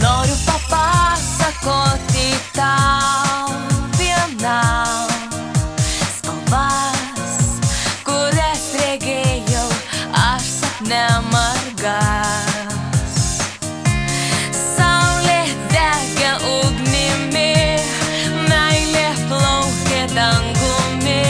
Tenório, papá, sacota e tal, bienal. Spalvas, kurias regėjau, aš sapne margas. Saulė dega ugnimi, meilė plaukia dangumi.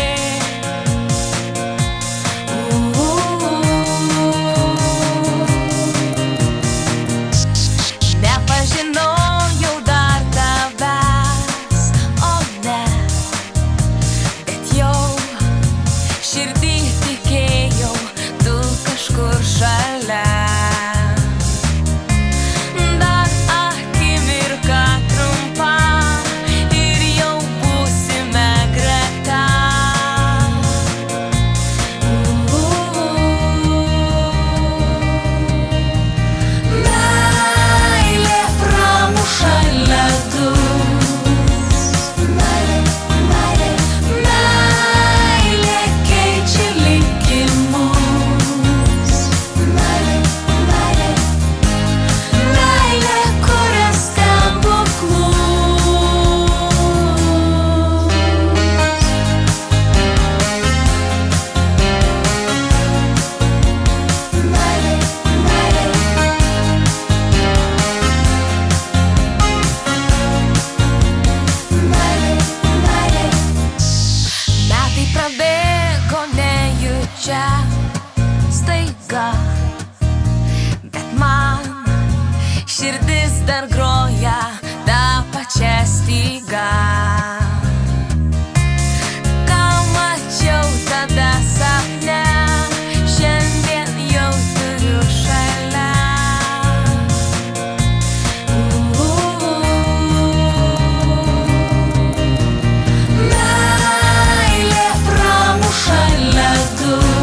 Staiga, bet man širdis dar groja tą pačią stygą. Ką mačiau tada sapne, šiandien jau turiu šalia. Meilė pramuša ledus.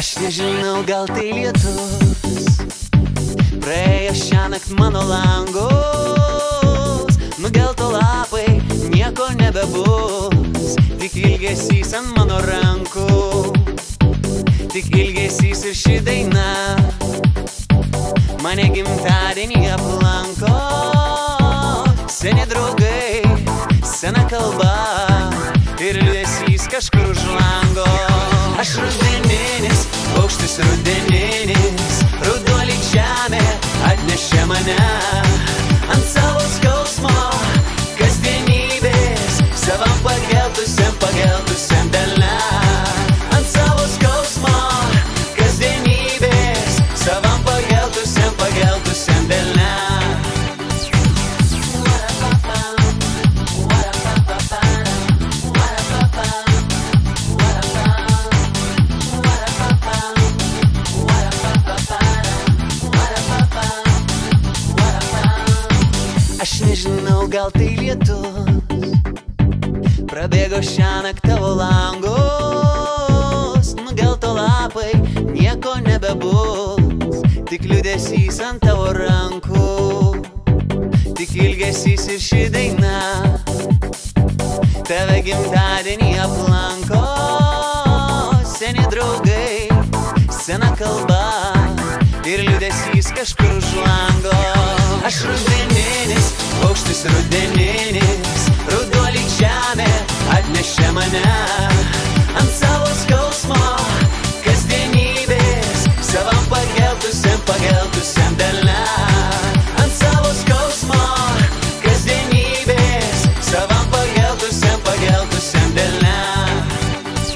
Aš nežinau, gal tai lietus, praėjo šiąnakt mano langus. Nugelto lapai, nieko nebebus, tik ilgesys ant mano rankų. Tik ilgesys ir ši daina mane gimtadienį aplanko. Seni draugai, sena kalba ir liūdesys kažkur už lango. Aš rudeninis, paukštis rudeninis, ruduolyg žemė atnešė mane. Ant savo skausmo kasdienybės, savam pageltusiam delne. Ant savo skausmo kasdienybės, savam pageltusiam delne. Nežinau, gal tai lietus, prabėgo šiąnakt tavo langus. Nugelto lapai, nieko nebebus, tik liūdesys ant tavo rankų. Tik ilgesys. dėmesys ir ši daina tave gimtadienį aplanko. Seni draugai, sena kalba ir liūdesys kažkur už lango. Aš rudeninis, paukštis rudeninis, ruduo lyg žemė atnešė mane. Ant savo skausmo kasdienybės savam pageltusiam delne. Ant savo skausmo kasdienybės savam pageltusiam delne.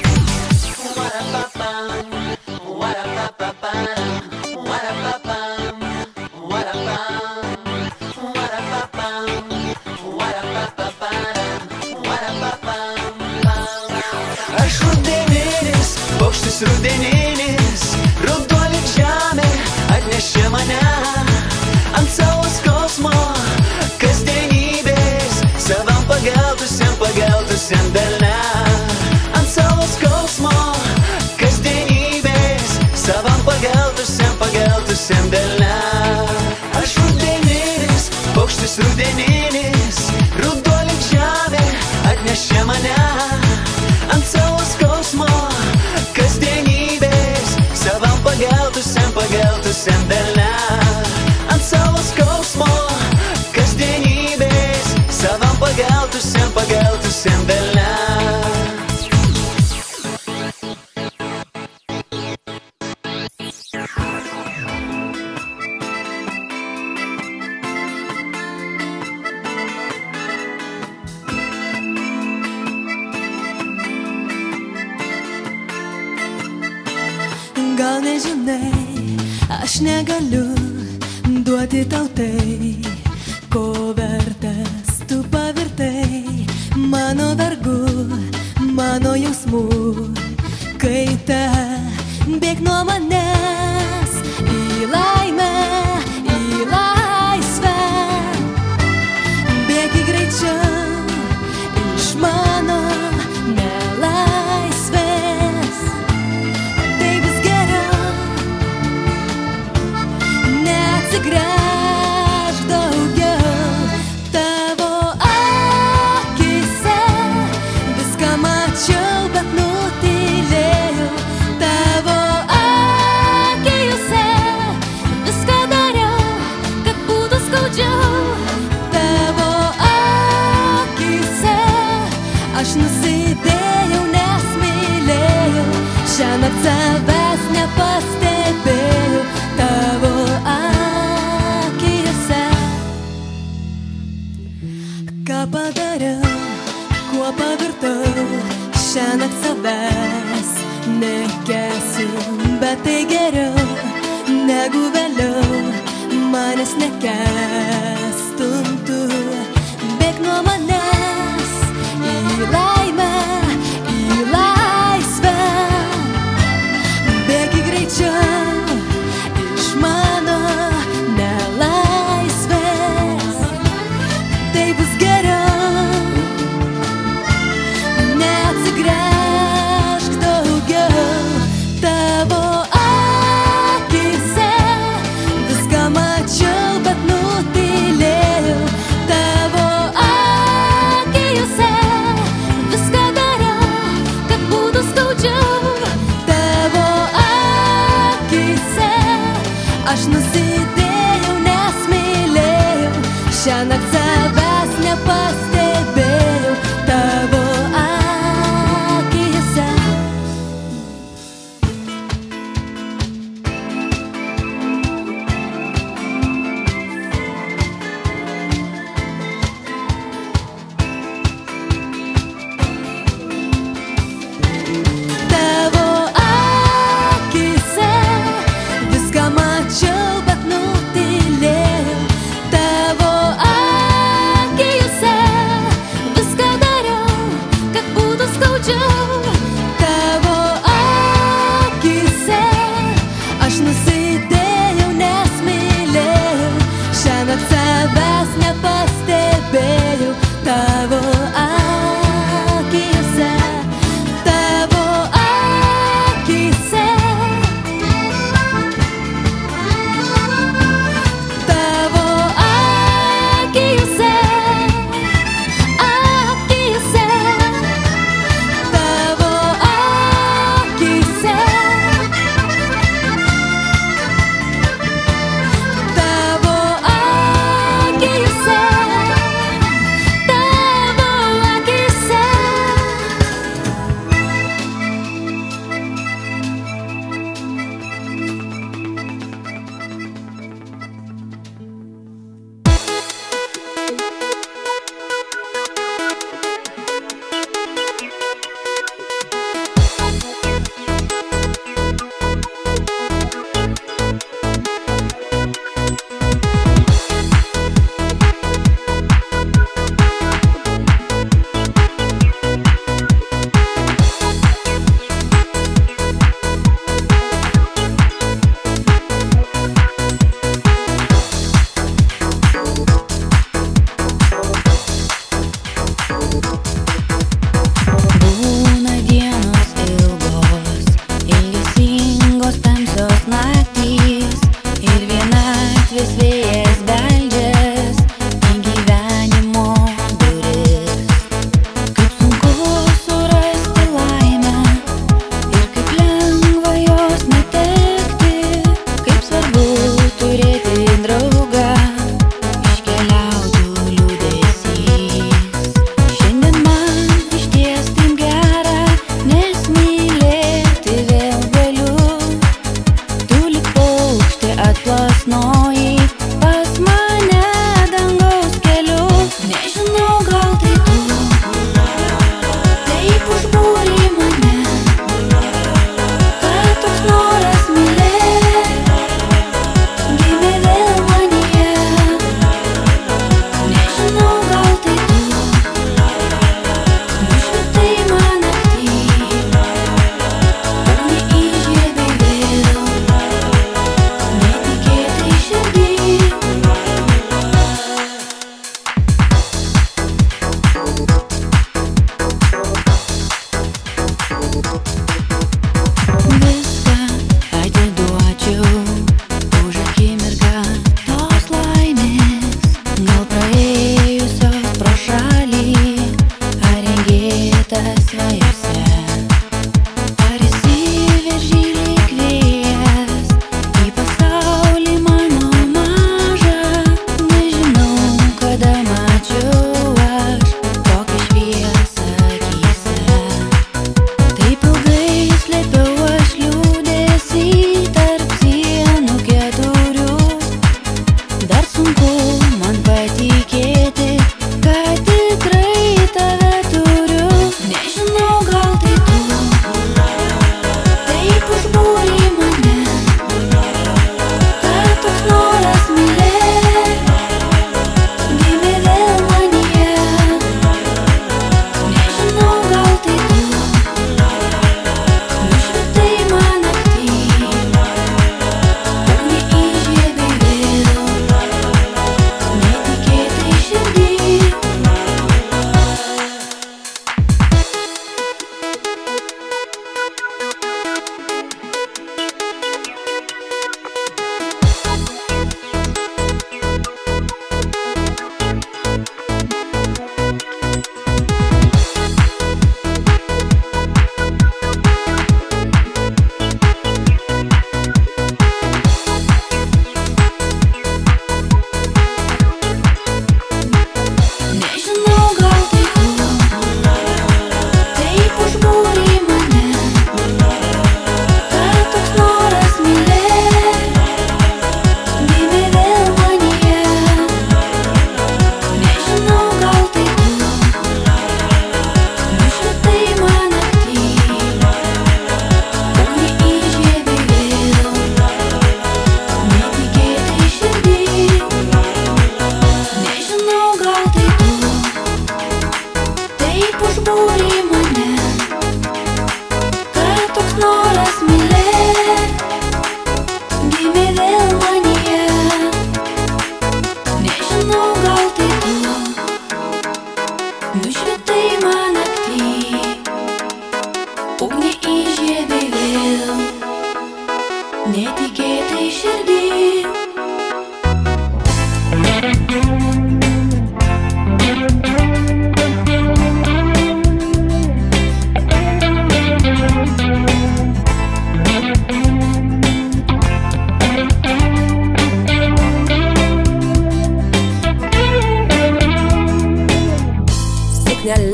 Aš rudeninis, paukštis rudeninis, ruduo lyg žemė atnešė mane. Ant savo skausmo kasdienybės savam pageltusiam delne. Ant savo skausmo kasdienybės savam pageltusiam delne. Aš rudeninis, paukštis rudeninis, ruduo lyg žemė atnešė mane. Ant savo skausmo kasdienybės savam pageltusiam delne. Ant savo skausmo kasdienybės savam pageltusiam delne. Gal nežinai, aš negaliu duoti tau tai, ko vertas tu pavirtai. Mano vargu, mano jausmų kaita, bėk nuo manęs į laimę, į laisvę. Bėk į greičiau iš mano nelaimės. Grąžk daugiau, tavo akise viską mačiau, bet nutylėjau. Tavo akise viską dariau, kad būtų skaudžiau. Tavo akise aš nusidėjau, nes mylėjau. Šiąnakt savęs nepastebėjau. Tavo akise ką padariau, kuo pavirtau, šiąnakt savęs nekęsiu, bet tai geriau, negu vėliau, manęs nekęstum tu. Bėk nuo manęs į laimę, į laisvę, bėk į greičiau iš mano nelaisvės. Tai bus geriau. Aš nusidėjau, nes mylėjau, šiąnakt savęs nepastebėjau, tavo akyse. Mačiau, bet nutylėjau. Tavo akise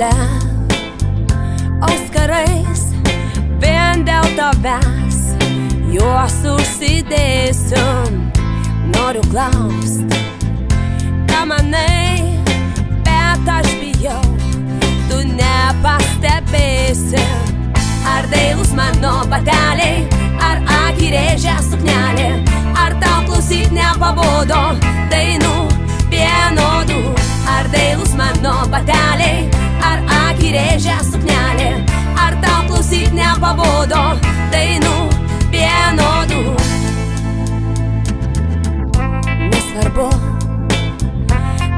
šalia, Oskarais, vien dėl tavęs juos užsidėsiu. Noriu klaust, ką manai, bet aš bijau, tu nepastebėsi. Ar dailus mano bateliai, ar akį rėžia suknelė, ar tau klausyt nepabodo dainų vienodų. Ar dailus mano bateliai, ar akį rėžia suknelė, ar tau klausyt nepabodo dainų vienodų. Nesvarbu,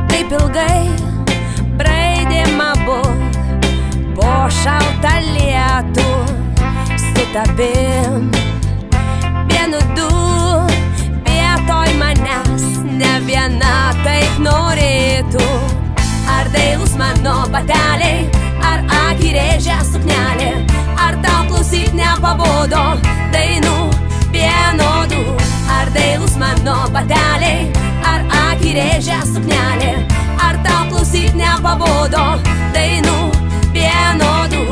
kaip ilgai praeidėm abu po šaltą lietų su tavim. Vienu du vietoj manęs ne viena taip norėtų. Ar dailus mano bateliai, ar akį rėžia suknelė, ar tau klausyt nepabodo dainų vienodų. Ar dailus mano bateliai, ar akį rėžia suknelė, ar tau klausyt nepabodo dainų vienodų.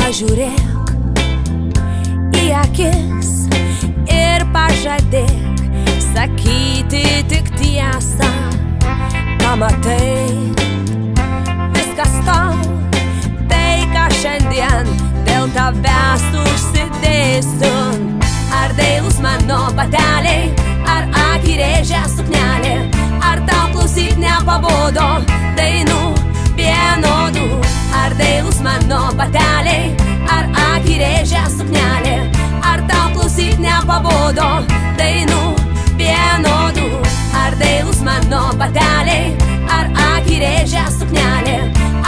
Pažiūrėk į akis ir pažadėk sakyti tik tiesą, ką matai. Viskas tau, tai ką šiandien dėl tavęs užsidėsiu. Ar dailus mano bateliai, ar akį rėžia suknelė, ar tau klausyt nepabodo dainų vienodų. Ar dailus mano bateliai, ar akį rėžia suknelė, ar tau klausyt nepabodo dainų vienodų. Ar dailus mano bateliai, ar akį rėžia suknelė,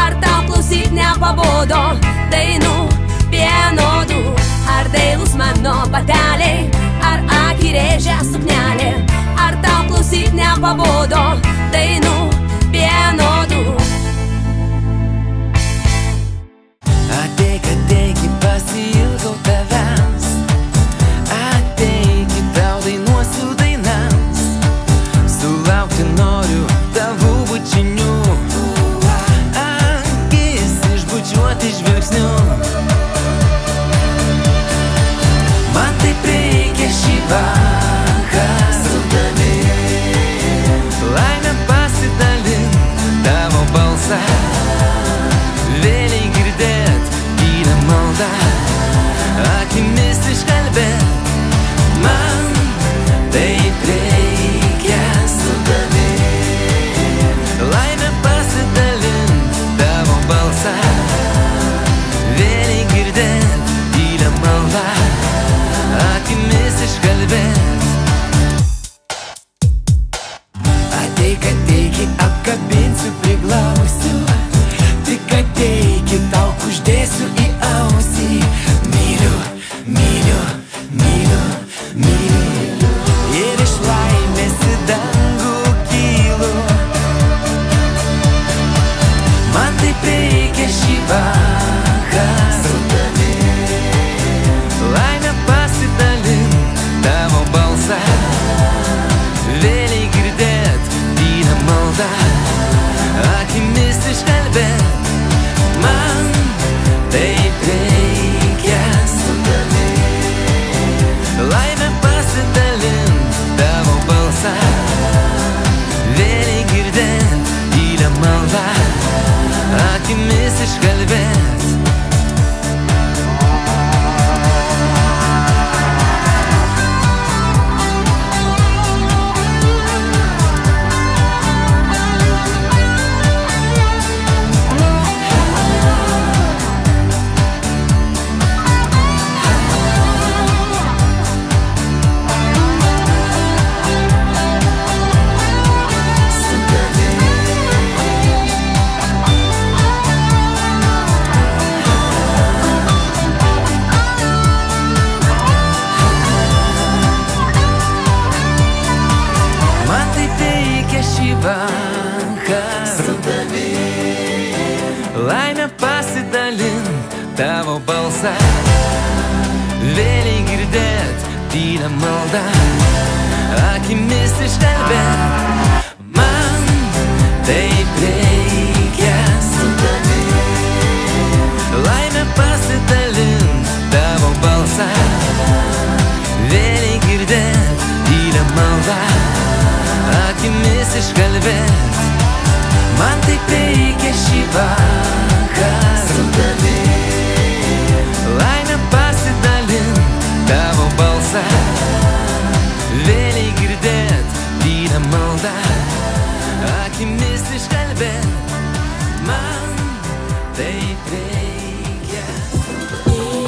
ar tau klausyt nepabodo dainų vienodų. Ar dailus mano bateliai, ar akį rėžia suknelė, ar tau klausyt nepabodo dainų vienodų. Ateik, pasiilgau tavęs. Ateik, tau dainuosiu dainas. Sulaukti noriu tavų bučinių, akis išbučiuoti žvilgsniu. Man taip reikia šį vakarą su tavim. Laimę pasidalink, tavo balsą vėliai girdėt, yra malda akimis iškalbėt. Man taip reikia su tavim. Laimę pasidalint, tavo balsą vėliai girdėt, yra malda akimis iškalbėt. Ateik, apkabinsiu, priglausiu. Tik ateik, tau uždėsiu į ausį. Myliu, myliu, myliu, myliu. Ir iš laimės į dangų kylu. Man taip reikia šį vakarą su tavim. Laimę pasidalink, tavo balsą vėliai girdėt, tyra malda akimis iškalbėt. Man taip reikia su tavim. Laimę pasidalint, tavo balsą vėliai girdėt, tylia malda akimis iškalbėt. Laimę pasidalint, tavo balsą, vėliai girdėt tylią maldą, akimis išgelbėt, man taip reikia su tavimi. Laimę pasidalint tavo balsą, vėliai girdėt tylią maldą, akimis išgelbėt, man taip reikia šį vakar su tavimi. Laimę pasidalint tavo balsą, vėliai girdėt tylią maldą, akimis išgelbėt, man taip reikia su tavimi.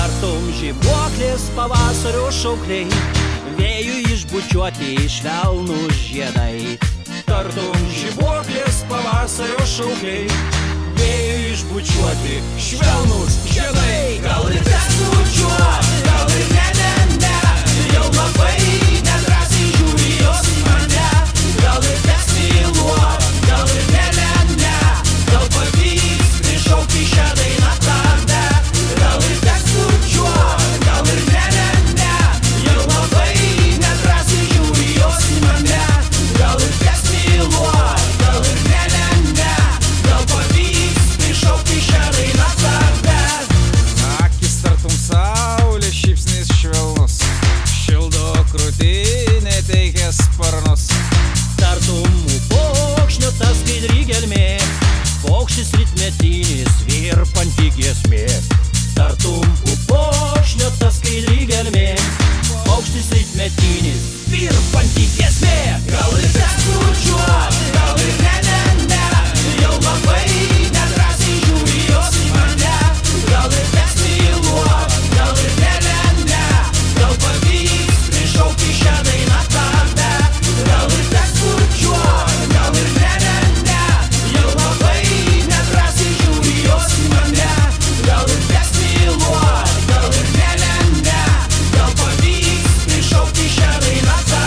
Tartum žibuoklės pavasario šaukliai, vėjų išbučiuoti švelnų žiedai. Tartum žibuoklės pavasario šaukliai, vėjų išbučiuoti švelnų žiedai. Gal ir ten bučiuot, gal ir ne, jau labai nedrąsiai žiūri jos į mane. Gal ir ten myluot, gal ir ne, gal pavyks prišaukti šią dainą tave. Gal ir teks bučiuot, gal ir ne, jau labai nedrąsiai žiūri jos į mane. Gal ir teks myluot, gal ir ne, gal pavyks prišaukti šią dainą tave. Akis tartum saulė, šypsnis švelnus, šildo krūtinę, teikia sparnus. Tartum upokšnio ta skaidri gelmė, paukštis rytmetinis virpanti giesmė. Tartum upokšnio ta skaidri gelmė, paukštis rytmetinis virpanti giesmė. Gal ir teks bučiuot, gal ir ne, jau labai nedrąsiai žiūri jos į mane. Gal ir teks myluot, gal ir ne, gal pavyks prišaukti šią dainą tave. Gal ir teks bučiuot, gal ir ne, jau labai nedrąsiai žiūri jos į mane. Gal ir teks myluot, gal ir ne, gal pavyks prišaukti šią dainą tave.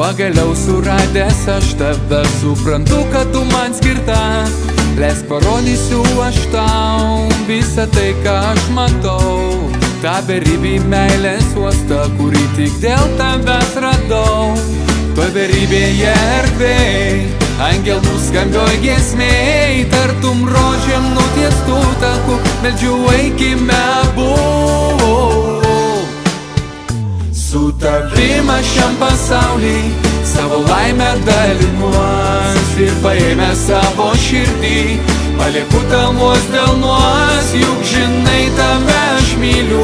Pagaliau suradęs aš tave, suprantu, kad tu man skirta. Leisk parodysiu aš tau visą tai, ką aš matau, tą beribį meilės uostą, kurį tik dėl tavęs radau. Toj beribėje erdvėj, angelų skambioj giesmėj, tartum rožėm nutiestų takų, meldžiu eikime abu. Su tavim aš šiam pasauliui savo laimę dalinuos ir paėmę savo širdį palieku tamos delnuos, juk žinai tave aš myliu,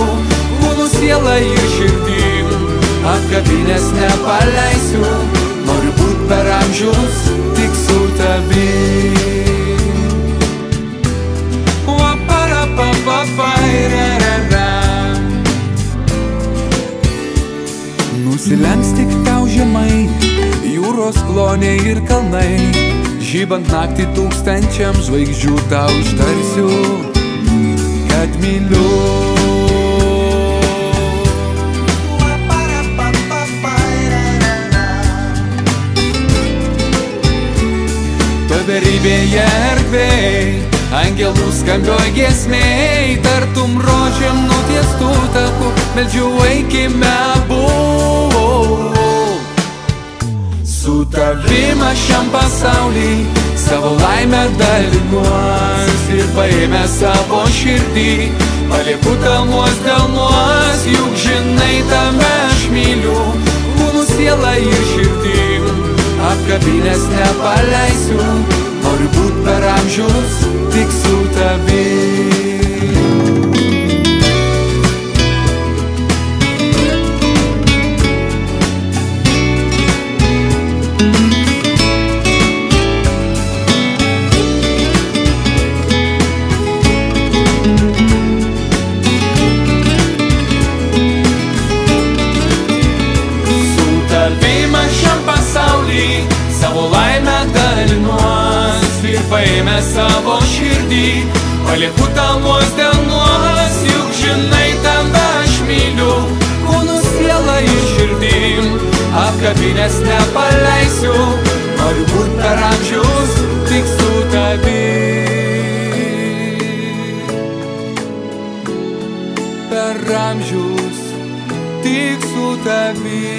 kūnu, sielą ir širdim, apkabinės nepaleisiu, noriu būt per amžius tik su tavim. Wa para pa pa pa re re re. Nusilems tik tau žemai, jūros kloniai ir kalnai, žybant naktį tūkstančiam žvaigždžių tau ištarsiu, kad myliu. Toj beribėje erdvėj, angelų skambioj giesmėj, tartum rožėm nutiestų takų, meldžiu eikime abu. Su tavim gyvena šiam pasauly, savo laimę dalinuos ir paėmę savo širdį. Palieku kalnuos delnuos, juk žinai tame aš myliu, kūnu, sielą ir širdim, apkabinęs nepaleisiu, noriu būt per amžius tik su tavim. Paėmę savo širdį, palieku kalnuos delnuos, juk žinai tave aš myliu, kūnu, sielą ir širdim, apkabinęs nepaleisiu, noriu būt per amžius tik su tavim, per amžius tik su tavim.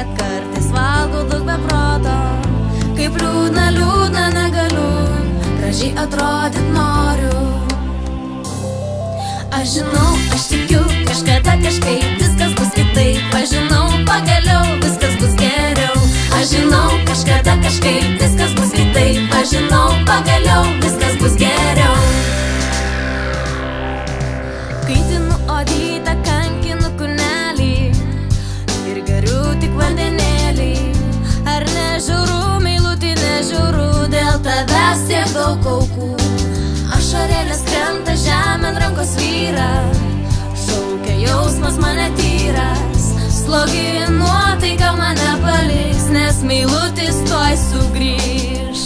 Kad kartais valgau daug be proto, kaip liūdna, liūdna. gražiai atrodyt noriu. Aš žinau, aš tikiu, kažkada kažkaip viskas bus kitaip. Aš žinau, pagaliau viskas bus geriau. Aš žinau, kažkada kažkaip viskas bus kitaip. Aš žinau, pagaliau viskas bus geriau. Kaitinu odytą, kankinu kūnelį ir geriu tik vandenėlį. Ar nežiūrų, meilutį, nežiūrų dėl tavęs tiek daug aukų. Ašarėlės krenta žemėn, rankos vyra, šaukia jausmas mane tyras. Slogi nuotaika mane paliks, nes meilutis tuoj sugrįž.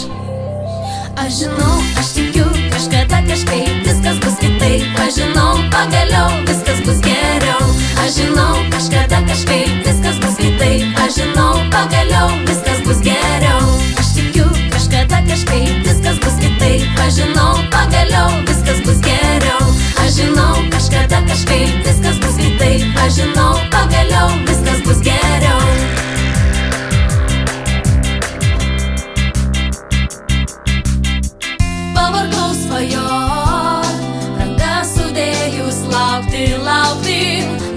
Aš žinau, aš tikiu, kažkada kažkaip viskas bus kitaip. Aš žinau, pagaliau viskas bus geriau. Aš žinau, kažkada kažkaip viskas bus kitaip. Aš žinau, pagaliau viskas bus geriau. Aš tikiu, kažkada kažkaip viskas bus kitaip. Aš žinau, pagaliau viskas bus geriau. Aš žinau, kažkada kažkaip viskas bus kitaip. Aš žinau, pagaliau viskas bus geriau. Pavargau svajot, rankas sudėjus laukti, laukti.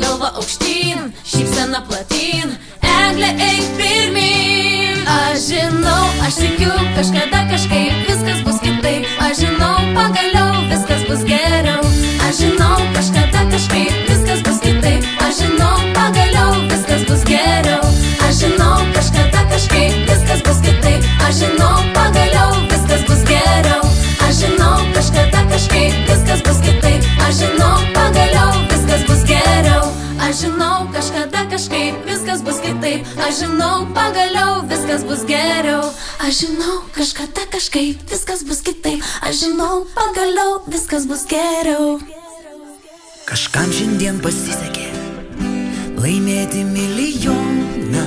Galva aukštyn, šypsena platyn, eglė eik pirmin. Aš žinau, aš tikiu, kažkada kažkaip viskas bus kitaip. Aš žinau, pagaliau viskas bus geriau. Aš žinau, kažkada kažkaip viskas bus kitaip. Aš žinau, pagaliau viskas bus geriau. Aš žinau, kažkada kažkaip viskas bus kitaip. Aš žinau, pagaliau viskas bus geriau. Aš žinau, kažkada kažkaip viskas bus kitaip. Aš žinau, pagaliau viskas bus geriau. Aš žinau, kažkada kažkaip viskas bus kitaip. Aš žinau, pagaliau viskas bus geriau. Aš žinau, kažkada kažkaip viskas bus kitaip. Aš žinau, pagaliau viskas bus geriau. Kažkam šiandien pasisekė laimėti milijoną.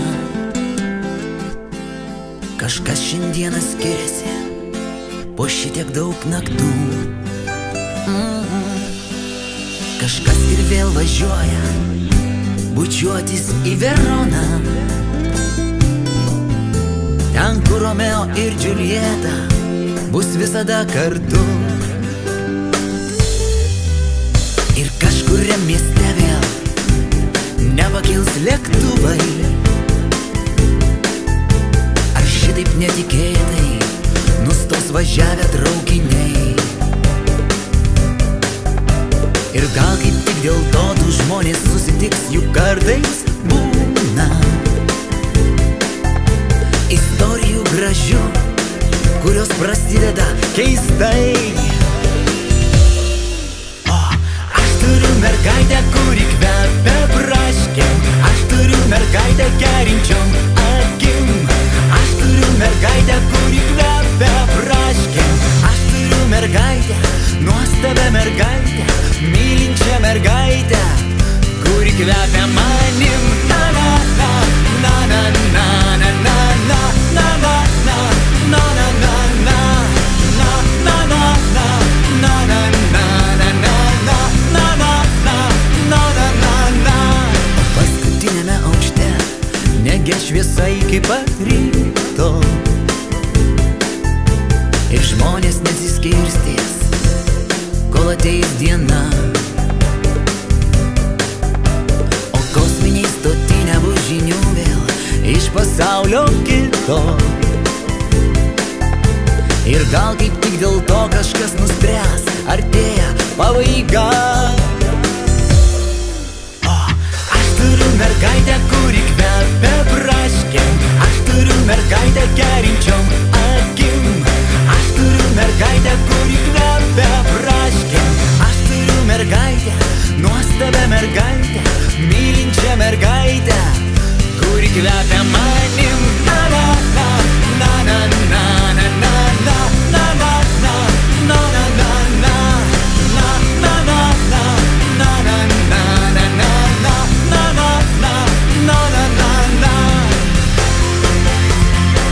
Kažkas šiandieną skiriasi po šitiek daug naktų. Kažkas ir vėl važiuoja bučiuotis į Veroną, ten, kur Romeo ir Džiuljeta bus visada kartu. Ir kažkuriam mieste vėl nepakils lėktuvai. Ar šitaip netikėtai nustos važiavę traukiniai? Ir gal kaip tik dėl to du žmonės susitiks, juk kartais būna istorijų gražių, kurios prasideda keistai. O, aš turiu mergaitę, kuri kvepia braškėm. Aš turiu mergaitę gerinčiom akim. Aš turiu mergaitę, kuri kvepia braškėm. Aš turiu mergaitę, nuostabią mergaitę, mylinčią mergaitę, kuri kvepia manim. Na, na, na, na, na, na, na, na. Paskutiniame aukšte negė šviesa iki pat ryto, ir žmonės nesiskirstys, kol ateis diena. O kosminiai stoti nebus žinių vėl iš pasaulio kito. Ir gal kaip tik dėl to kažkas nuspręs, artėja pabaiga. O, aš turiu mergaitę, kuri kvepia braškėm. Aš turiu mergaitę gerinčiom akim. Aš turiu mergaitę, kuri kvepia braškėm. Aš turiu mergaitę, nuostabią mergaitę, mylinčią mergaitę, kuri kvepia manim. Na, na, na, na, na, na, na, na, na, na, na, na, na, na, na, na, na, na, na, na, na, na, na, na, na, na, na, na, na, na, na, na, na.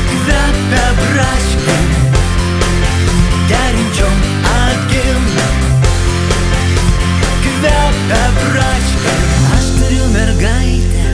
Kvepia braškėm, gerinčiom akim. Kvepia braškėm, aš turiu mergaitę,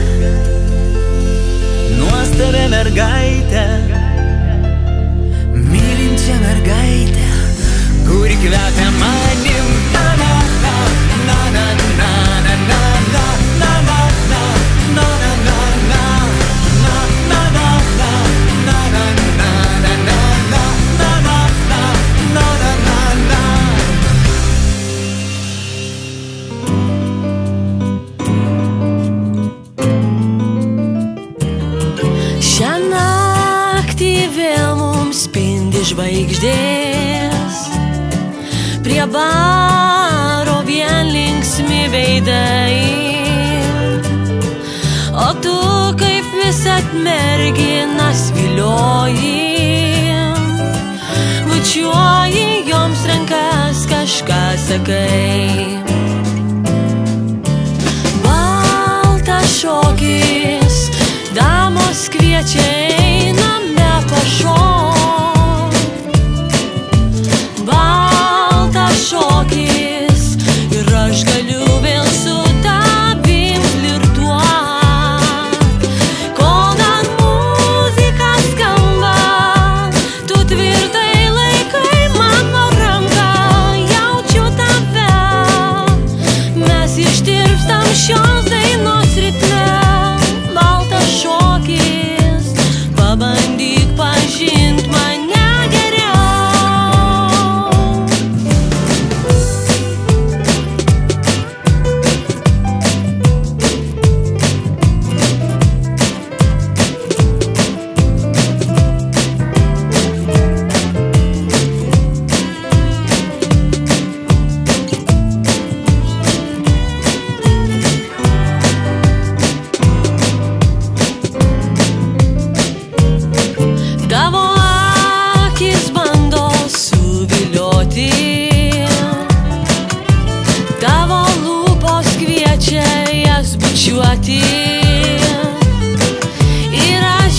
baigs dės, prie baro vien linksmi veidai, o tu kaip visat merginas vilioji, bučiuoji joms rankas, kažką sakai. Baltas šokis, damos kviečia, einame pašokti. Ir aš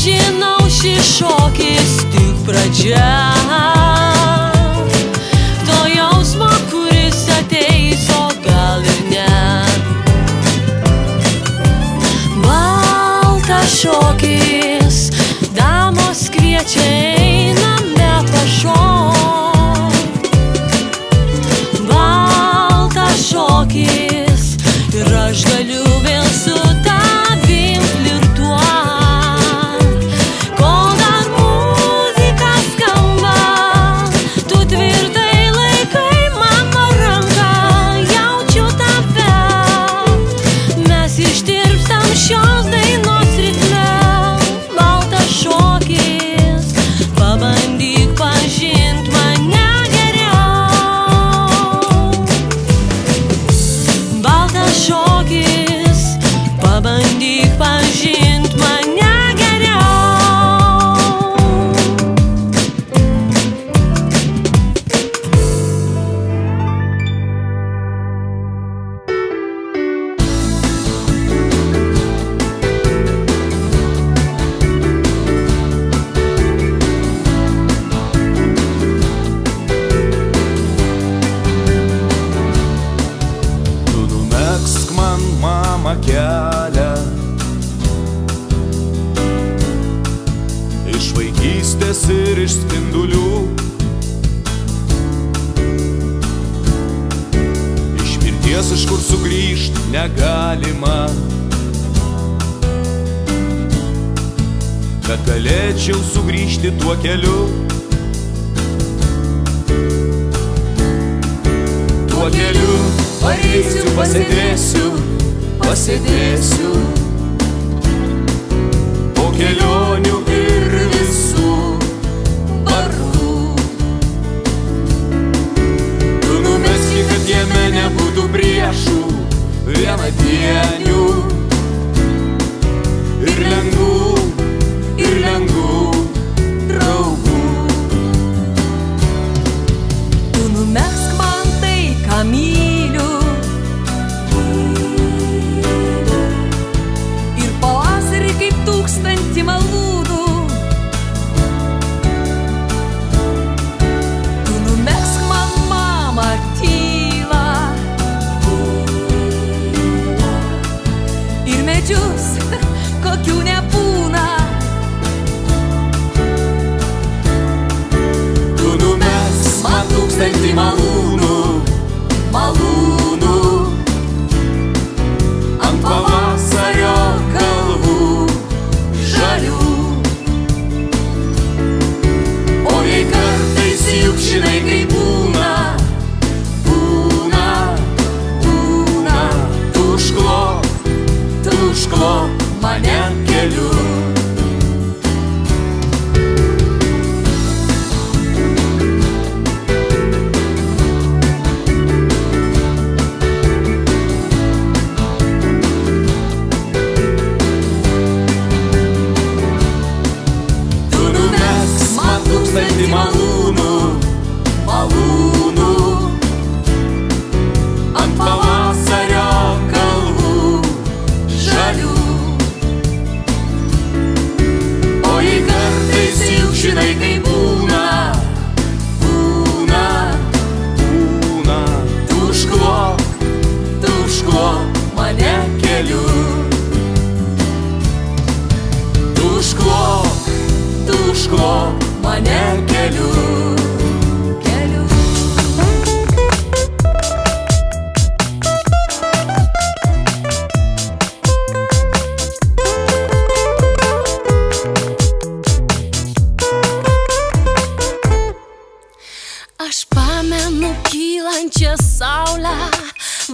žinau, šis šokis tik pradžia to jausmo, kuris ateis, o gal ir ne. Baltas šokis, damos kviečia, einame pašokti. Baltas šokis, ir aš galiu vėl su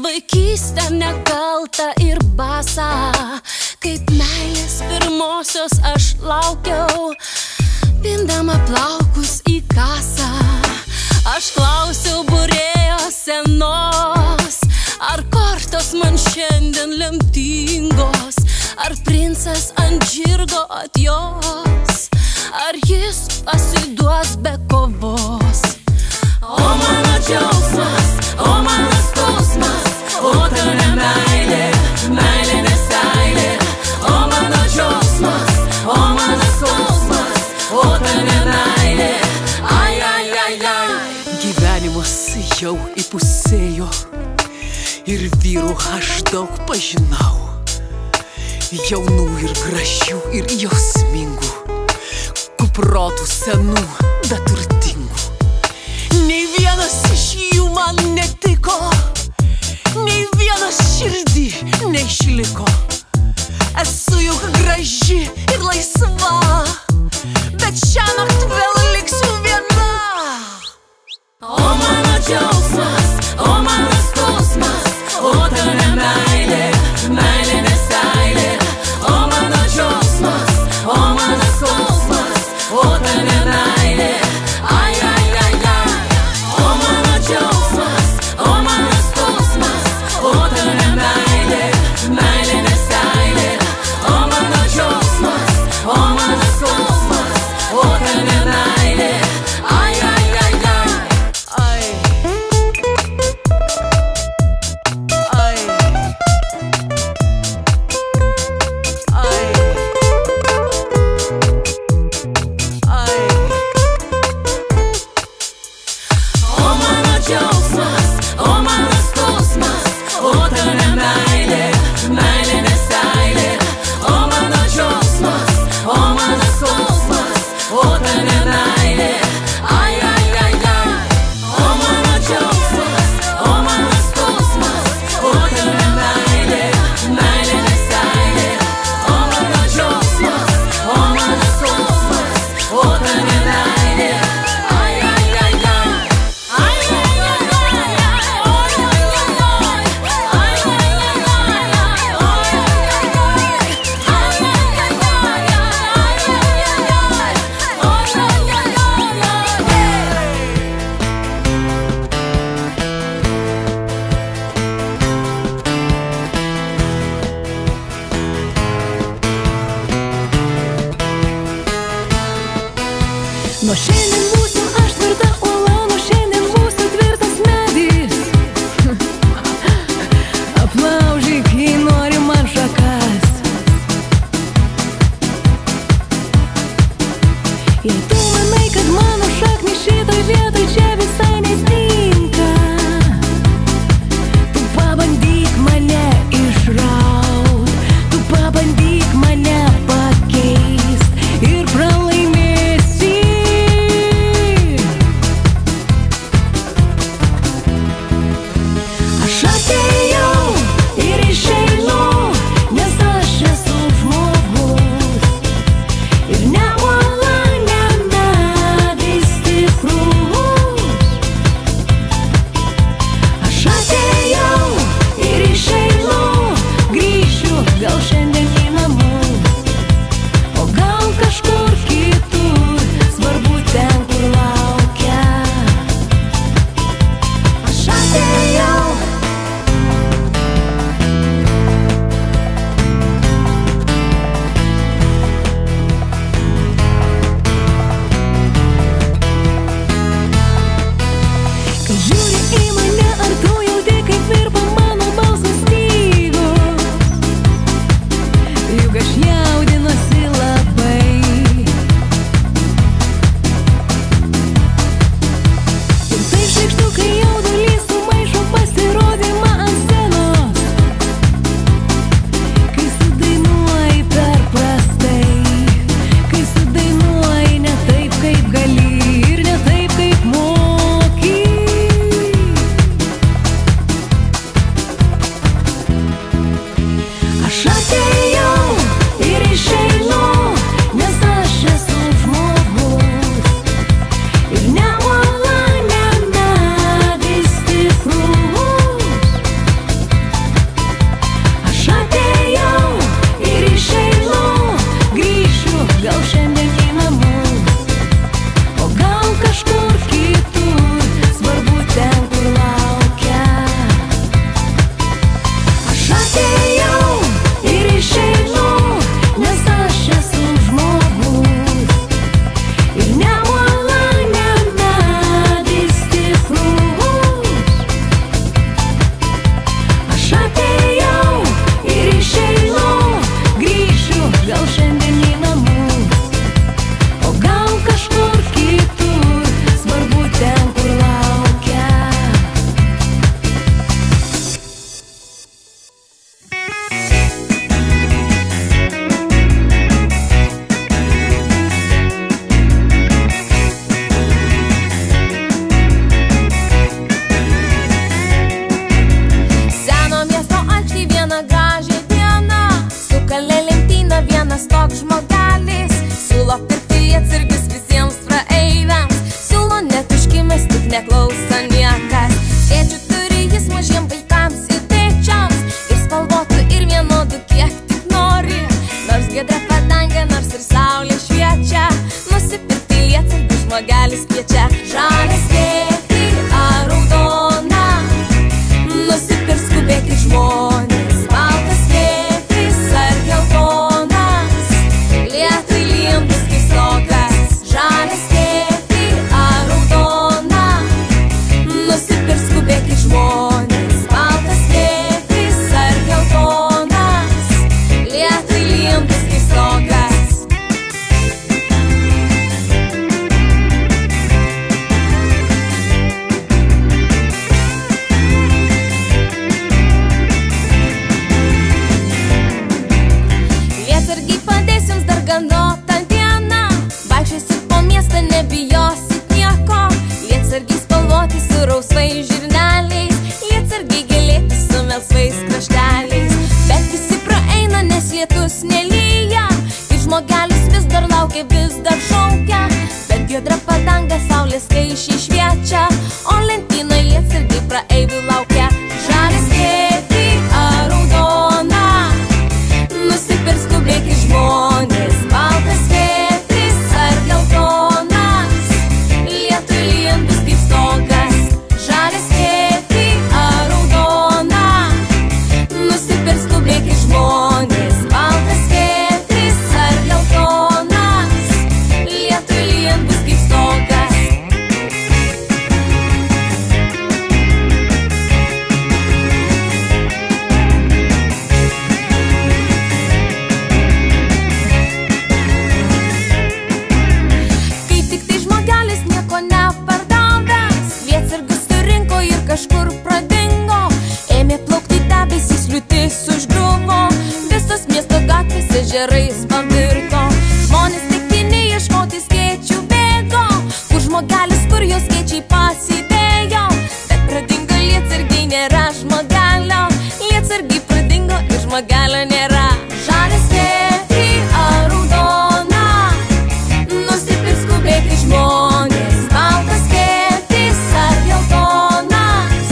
vaikystę nekaltą ir basą, kaip meilės pirmosios aš laukiau, pindama plaukus į kasą. Aš klausiau būrėjo senos, ar kortos man šiandien lemtingos, ar princas ant žirgo atjos, ar jis pasiduos be kovos. O mano džiaugsmas, o mano skausmas, o tave meilė, meilė neseilė. O mano džiaugsmas, o mano skausmas, o tave meilė, ai, ai, ai, ai. Gyvenimas jau įpusėjo ir vyrų aš daug pažinau, jaunų ir gražių ir jausmingų, kuprotų senų, bet turtingų. Nei vienas iš jų man netiko, nei vienas širdį neišliko. Esu juk graži ir laisva, bet šiąnakt vėl liksiu viena. O mano džiaugsmas, o mano skausmas, o tave meilė, meilė neseilė. O mano džiaugsmas, o mano skausmas, o tave meilė. O mano skausmas, o tave meilė, meilė neseilė. ganota diena, vaikščiosiu po miestą, nebijosiu nieko. Jie atsargiai spalvoti su rausvais žirneliais, jie atsargiai gėlėti su melsvais krašteliais. Bet visi praeina, nes lietus nelyja, ir žmogelis vis dar laukia, vis dar šaukia. Bet giedra padanga saulės skaisčiai šviečia, o lentynoj jie atsargiai praeivių laukia. Žalia skėti ar raudona, nusipirks skubiai kaip žmonės. Baltas vėtris ar geltonas, lietui lyjant bus kaip stogas. Žalia skėti ar raudona, nusipirks skubiai kaip žmonės. Baltas vėtris ar geltonas, lietui lyjant bus kaip stogas. Kažkur pradingo, ėmė plaukti debesys, liūtis užgriuvo, visos miesto gatvės ežerais pavirto. Žmonės tekini ieškoti skėčių bėgo, kur žmogelis, kur jo skėčiai pasidėjo. Bet pradingo lietsargiai, nėra žmogelio, lietsargiai pradingo ir žmogelio nėra. Žalia skėti ar raudona, nusipirks skubiai kaip žmonės. Baltas vėtris ar geltonas,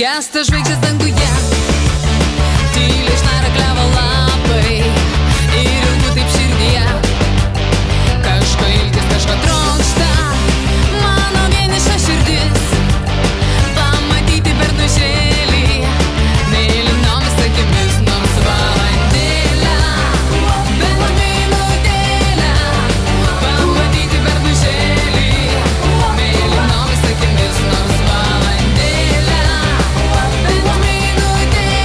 gęsta žvaigždės danguje, tyliai šnara klevo lapai ir ilgu taip širdyje. Kažko ilgis, kažko trokšta mano vieniša širdis, pamatyti bernužėlį mėlynomis akimis. Nors valandėlę, bent minutėlę, pamatyti bernužėlį mėlynomis akimis. Nors valandėlę, bent minutėlę,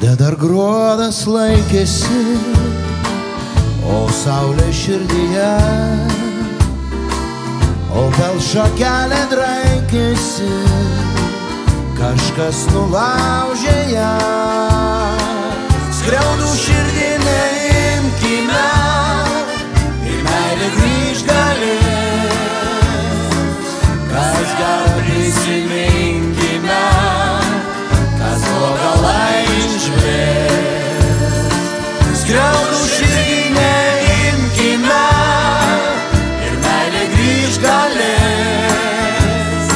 Tada dar gruodas laikėsi, o saulė širdyje, o gal šakelė draikėsi, kažkas nulaužė ją. Skriaudų širdį neimkime, į meilę grįžt galės, kas gal prisiminkime, kas bloga laižvės. Skriaudų širdį neimkime, ir meilė grįžt galės,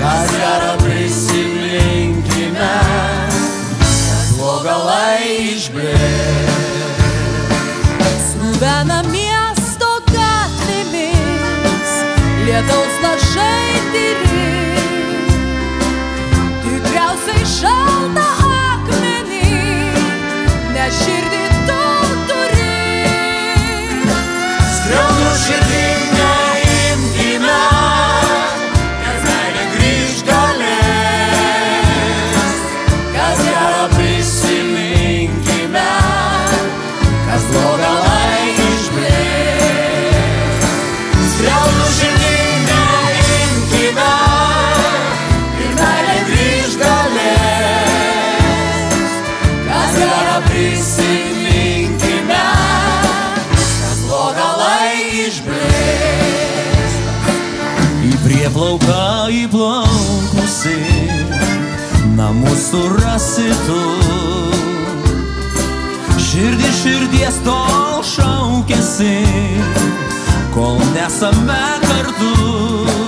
kas gera prisiminkime, kas bloga laižvės. Snubena miesto gatvėmis, lietaus lašai tyri, tikriausiai šalta akmenį, nes širdį tu turi. Skriaudų širdį neimkime, ir meilė grįžt galės, kas gera prisiminkime, kas bloga laižvės. Skriaudų širdį neimkime, ir meilė grįžt galės, kas gera prisiminkime, plauka įplaukusi, namus surasi tu. Širdį širdies tol šaukėsi, kol nesame kartu.